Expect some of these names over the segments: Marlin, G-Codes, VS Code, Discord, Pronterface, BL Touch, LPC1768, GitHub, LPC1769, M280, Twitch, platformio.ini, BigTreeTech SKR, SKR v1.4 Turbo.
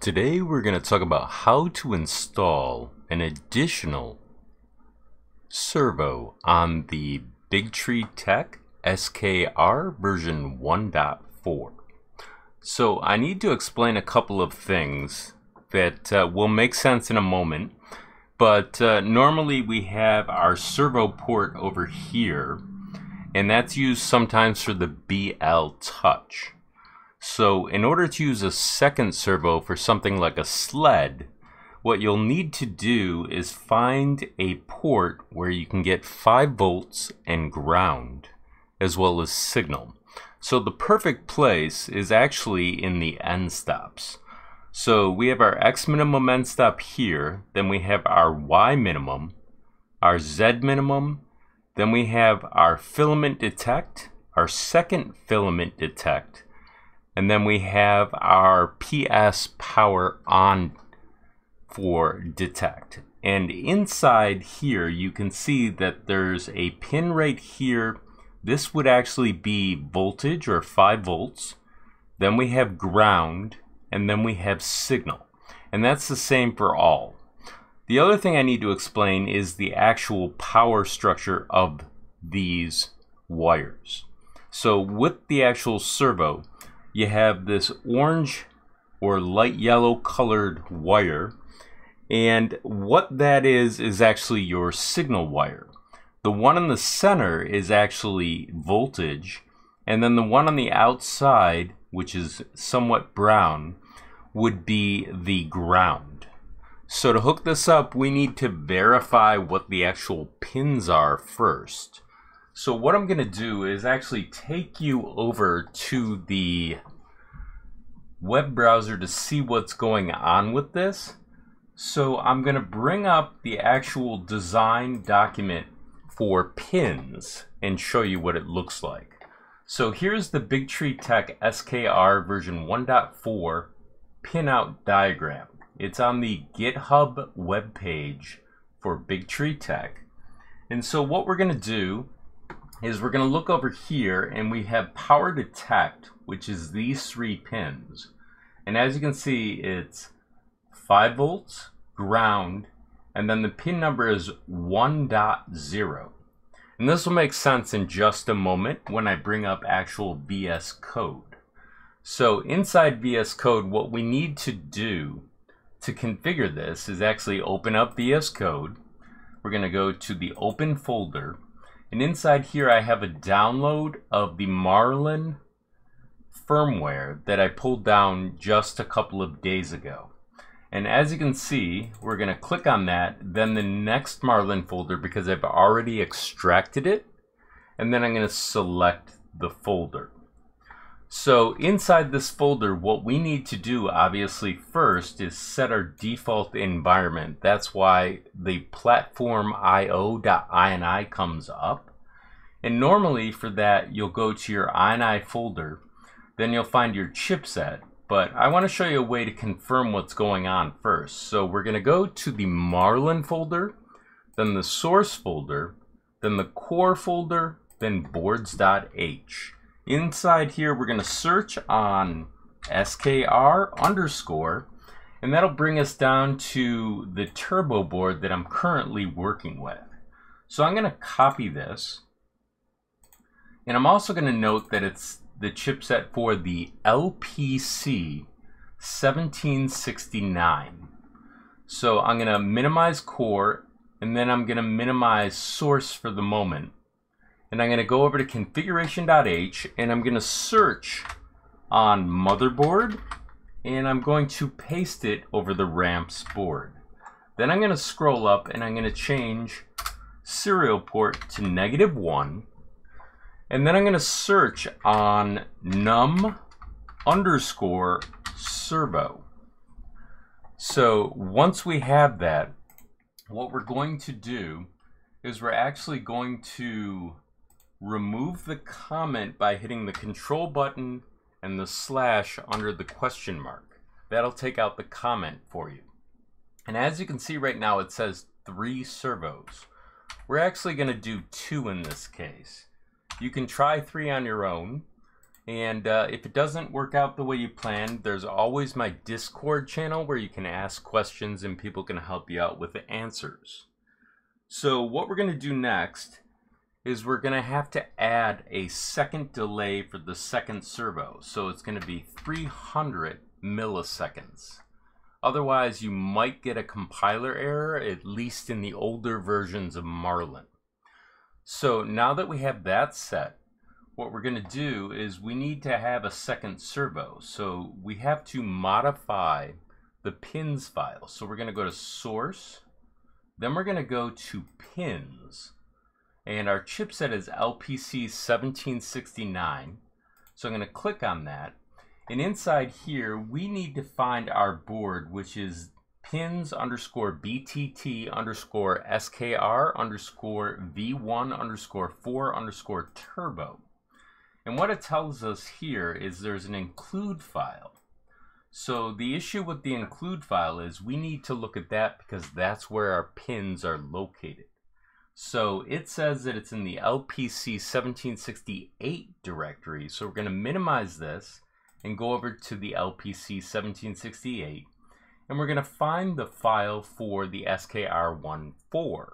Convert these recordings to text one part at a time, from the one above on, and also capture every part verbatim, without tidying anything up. Today we're going to talk about how to install an additional servo on the BigTreeTech S K R version one point four. So I need to explain a couple of things that uh, will make sense in a moment, but uh, normally we have our servo port over here, and that's used sometimes for the B L Touch. So in order to use a second servo for something like a sled, what you'll need to do is find a port where you can get five volts and ground, as well as signal. So the perfect place is actually in the end stops. So we have our X minimum end stop here, then we have our Y minimum, our Z minimum, then we have our filament detect, our second filament detect, and then we have our P S power on for detect. And inside here you can see that there's a pin right here. This would actually be voltage or five volts. Then we have ground, and then we have signal. And that's the same for all. The other thing I need to explain is the actual power structure of these wires. So with the actual servo, you have this orange or light yellow colored wire, and what that is is actually your signal wire. The one in the center is actually voltage, and then the one on the outside, which is somewhat brown, would be the ground. So to hook this up, we need to verify what the actual pins are first. So what I'm going to do is actually take you over to the web browser to see what's going on with this. So I'm going to bring up the actual design document for pins and show you what it looks like. So here's the BigTreeTech S K R version one point four pinout diagram. It's on the GitHub webpage for BigTreeTech. And so what we're going to do is we're going to look over here, and we have power detect, which is these three pins. And as you can see, it's five volts, ground, and then the pin number is one point zero. And this will make sense in just a moment when I bring up actual V S Code. So inside V S Code, what we need to do to configure this is actually open up V S Code. We're going to go to the open folder. And inside here I have a download of the Marlin firmware that I pulled down just a couple of days ago. And as you can see, we're going to click on that, then the next Marlin folder, because I've already extracted it, and then I'm going to select the folder. So inside this folder, what we need to do obviously first is set our default environment. That's why the platformio dot I N I comes up. And normally for that, you'll go to your I N I folder, then you'll find your chipset. But I want to show you a way to confirm what's going on first. So we're going to go to the Marlin folder, then the source folder, then the core folder, then boards dot H. Inside here, we're going to search on S K R underscore, and that'll bring us down to the turbo board that I'm currently working with. So I'm going to copy this, and I'm also going to note that it's the chipset for the L P C seventeen sixty-nine. So I'm going to minimize core, and then I'm going to minimize source for the moment. And I'm going to go over to configuration dot H, and I'm going to search on motherboard, and I'm going to paste it over the ramps board. Then I'm going to scroll up, and I'm going to change serial port to negative one, and then I'm going to search on num underscore servo. So once we have that, what we're going to do is we're actually going to remove the comment by hitting the control button and the slash under the question mark. That'll take out the comment for you. And as you can see right now, it says three servos. We're actually going to do two in this case. You can try three on your own, And uh, if it doesn't work out the way you planned, there's always my Discord channel where you can ask questions and people can help you out with the answers. So what we're going to do next is we're going to have to add a second delay for the second servo. So it's going to be three hundred milliseconds. Otherwise, you might get a compiler error, at least in the older versions of Marlin. So now that we have that set, what we're going to do is we need to have a second servo. So we have to modify the pins file. So we're going to go to source, then we're going to go to pins, and our chipset is L P C seventeen sixty-nine. So I'm going to click on that, and inside here we need to find our board, which is pins underscore B T T underscore S K R underscore V one underscore four underscore turbo. And what it tells us here is there's an include file. So the issue with the include file is we need to look at that because that's where our pins are located. So it says that it's in the L P C seventeen sixty-eight directory. So we're going to minimize this and go over to the L P C seventeen sixty-eight. And we're going to find the file for the S K R fourteen.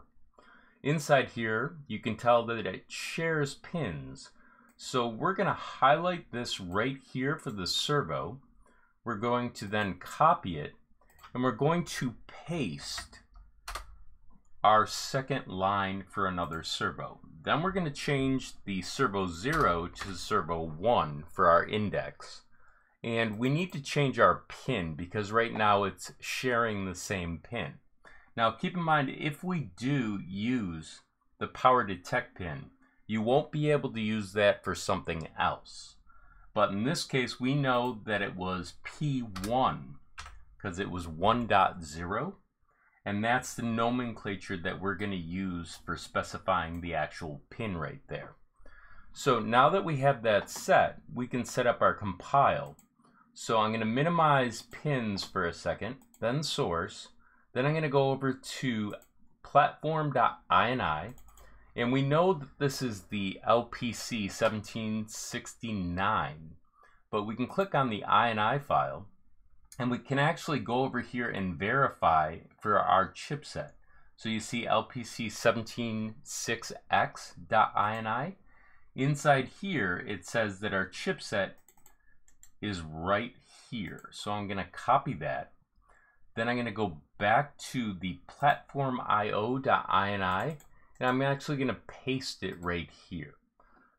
Inside here, you can tell that it shares pins. So we're going to highlight this right here for the servo. We're going to then copy it, and we're going to paste our second line for another servo. Then we're going to change the servo zero to servo one for our index. And we need to change our pin because right now it's sharing the same pin. Now keep in mind, if we do use the power detect pin, you won't be able to use that for something else. But in this case, we know that it was P one because it was one point zero. And that's the nomenclature that we're going to use for specifying the actual pin right there. So now that we have that set, we can set up our compile. So I'm going to minimize pins for a second, then source. Then I'm going to go over to platform dot I N I. And we know that this is the L P C seventeen sixty-nine, but we can click on the I N I file, and we can actually go over here and verify for our chipset. So you see L P C seventeen six X dot I N I. Inside here, it says that our chipset is right here. So I'm going to copy that. Then I'm going to go back to the platform I O dot I N I. And I'm actually going to paste it right here.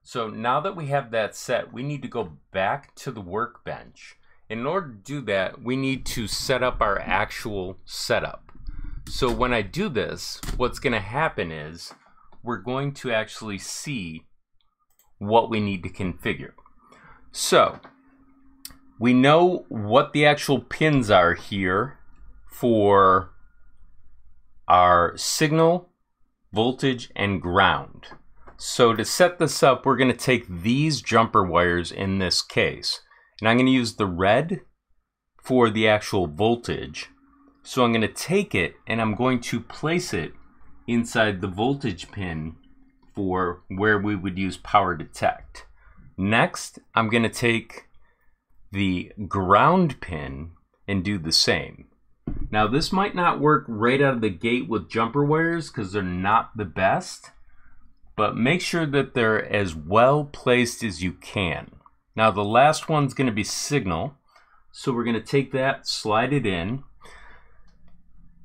So now that we have that set, we need to go back to the workbench. In order to do that, we need to set up our actual setup. So when I do this, what's going to happen is we're going to actually see what we need to configure. So we know what the actual pins are here for our signal, voltage, and ground. So to set this up, we're going to take these jumper wires in this case, and I'm going to use the red for the actual voltage. So I'm going to take it and I'm going to place it inside the voltage pin for where we would use power detect. Next, I'm going to take the ground pin and do the same. Now this might not work right out of the gate with jumper wires because they're not the best, but make sure that they're as well placed as you can. Now the last one's going to be signal. So we're going to take that, slide it in,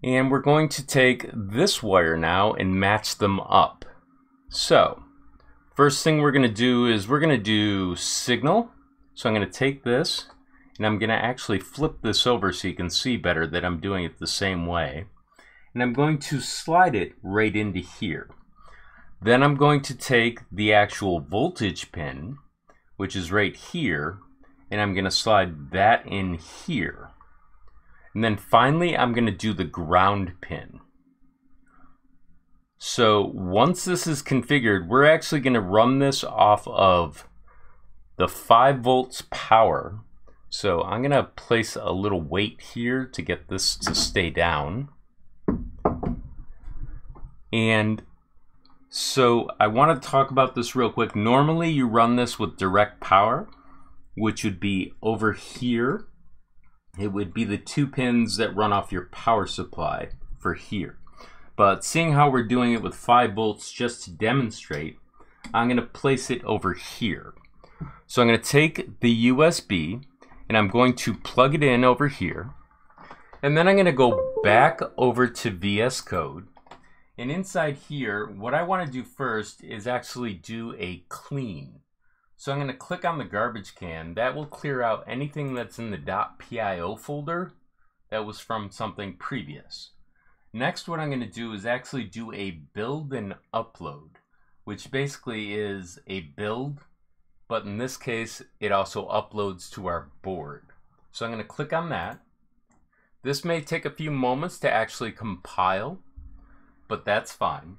and we're going to take this wire now and match them up. So first thing we're going to do is we're going to do signal. So I'm going to take this, and I'm going to actually flip this over so you can see better that I'm doing it the same way. And I'm going to slide it right into here. Then I'm going to take the actual voltage pin, which is right here, and I'm going to slide that in here. And then finally, I'm going to do the ground pin. So once this is configured, we're actually going to run this off of the five volts power. So I'm going to place a little weight here to get this to stay down. And so I want to talk about this real quick. Normally you run this with direct power, which would be over here. It would be the two pins that run off your power supply for here. But seeing how we're doing it with five volts just to demonstrate, I'm going to place it over here. So I'm going to take the U S B and I'm going to plug it in over here. And then I'm going to go back over to V S Code. And inside here, what I want to do first is actually do a clean. So I'm going to click on the garbage can. That will clear out anything that's in the .pio folder that was from something previous. Next, what I'm going to do is actually do a build and upload, which basically is a build, but in this case, it also uploads to our board. So I'm going to click on that. This may take a few moments to actually compile, but that's fine.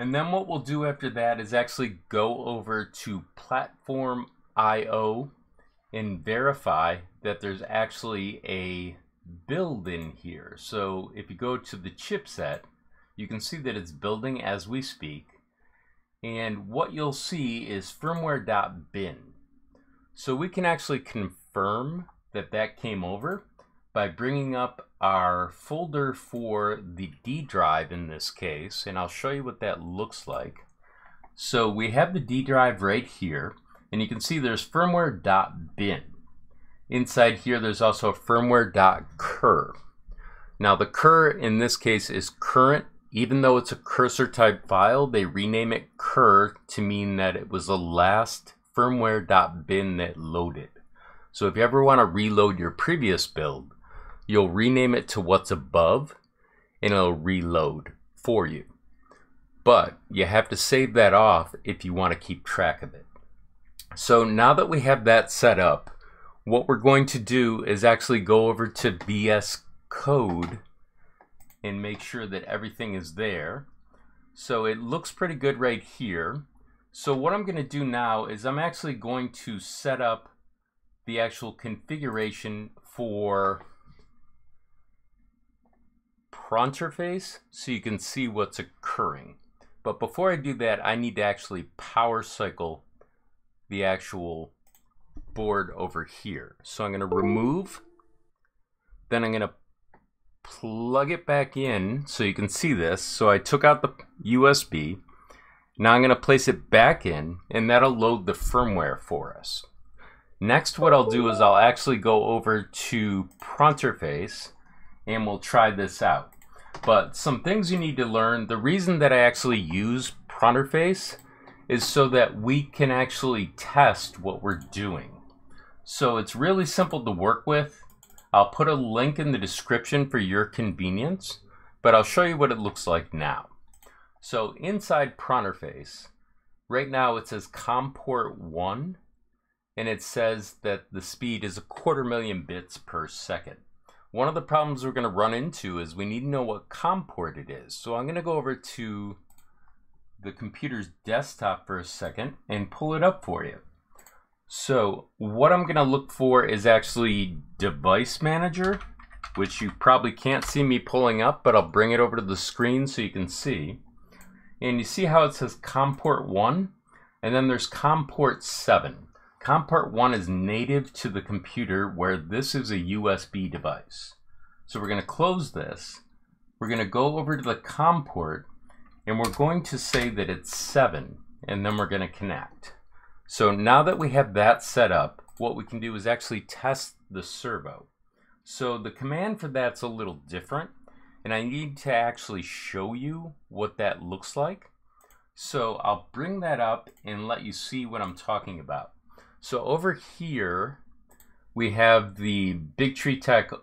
And then what we'll do after that is actually go over to platform dot I O and verify that there's actually a build in here. So if you go to the chipset, you can see that it's building as we speak. And what you'll see is firmware dot bin. So we can actually confirm that that came over by bringing up our folder for the D drive in this case, and I'll show you what that looks like. So we have the D drive right here, and you can see there's firmware dot bin. Inside here, there's also firmware dot cur. Now the cur in this case is current. Even though it's a cursor type file, they rename it cur to mean that it was the last firmware dot bin that loaded. So if you ever want to reload your previous build, you'll rename it to what's above and it'll reload for you. But you have to save that off if you want to keep track of it. So now that we have that set up, what we're going to do is actually go over to V S Code and make sure that everything is there. So it looks pretty good right here. So what I'm going to do now is I'm actually going to set up the actual configuration for Pronterface so you can see what's occurring. But before I do that, I need to actually power cycle the actual board over here. So I'm going to remove, then I'm going to plug it back in so you can see this. So I took out the U S B. Now I'm going to place it back in, and that'll load the firmware for us. Next, what I'll do is I'll actually go over to Pronterface and we'll try this out. But some things you need to learn, the reason that I actually use Pronterface is so that we can actually test what we're doing. So it's really simple to work with. I'll put a link in the description for your convenience, but I'll show you what it looks like now. So inside Pronterface, right now it says COM port one. And it says that the speed is a quarter million bits per second. One of the problems we're going to run into is we need to know what COM port it is. So I'm going to go over to the computer's desktop for a second and pull it up for you. So what I'm going to look for is actually Device Manager, which you probably can't see me pulling up, but I'll bring it over to the screen so you can see. And you see how it says COM port one, and then there's COM port seven. COM port one is native to the computer where this is a U S B device. So we're going to close this. We're going to go over to the COM port and we're going to say that it's seven, and then we're going to connect. So now that we have that set up, what we can do is actually test the servo. So the command for that's a little different, and I need to actually show you what that looks like. So I'll bring that up and let you see what I'm talking about. So over here, we have the BigTreeTech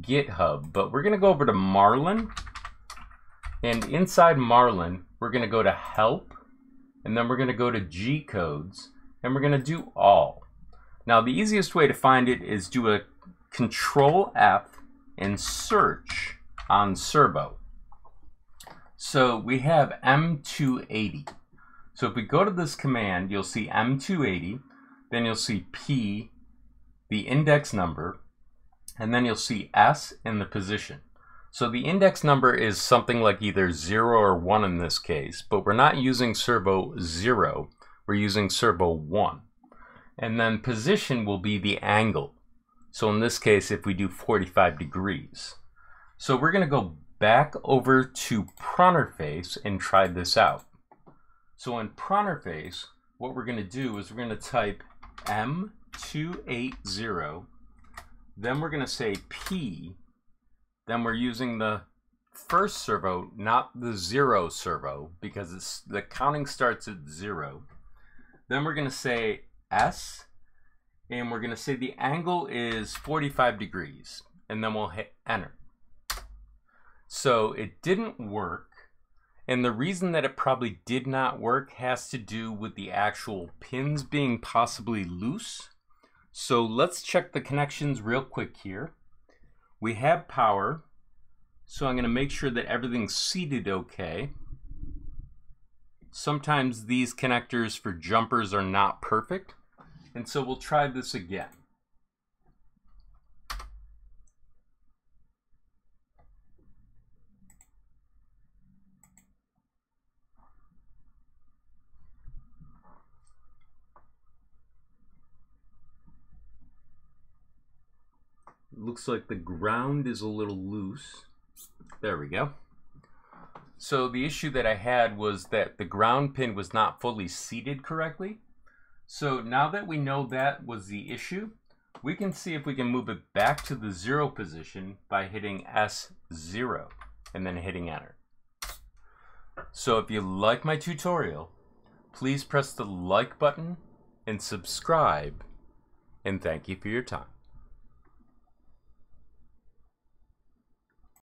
GitHub, but we're going to go over to Marlin. And inside Marlin, we're going to go to Help, and then we're going to go to G-Codes, and we're going to do All. Now, the easiest way to find it is do a Control F and search on Servo. So we have M two eighty. So if we go to this command, you'll see M two eighty, then you'll see P, the index number, and then you'll see S and the position. So the index number is something like either zero or one in this case, but we're not using servo zero, we're using servo one. And then position will be the angle. So in this case, if we do forty-five degrees. So we're gonna go back over to Pronterface and try this out. So in Pronterface, what we're gonna do is we're gonna type M two eighty, then we're gonna say P, then we're using the first servo, not the zero servo, because it's, the counting starts at zero. Then we're gonna say S, and we're gonna say the angle is forty-five degrees, and then we'll hit enter. So it didn't work, and the reason that it probably did not work has to do with the actual pins being possibly loose. So let's check the connections real quick here. We have power, so I'm going to make sure that everything's seated okay. Sometimes these connectors for jumpers are not perfect, and so we'll try this again. Looks like the ground is a little loose. There we go. So the issue that I had was that the ground pin was not fully seated correctly. So now that we know that was the issue, we can see if we can move it back to the zero position by hitting S zero and then hitting enter. So if you like my tutorial, please press the like button and subscribe, and thank you for your time.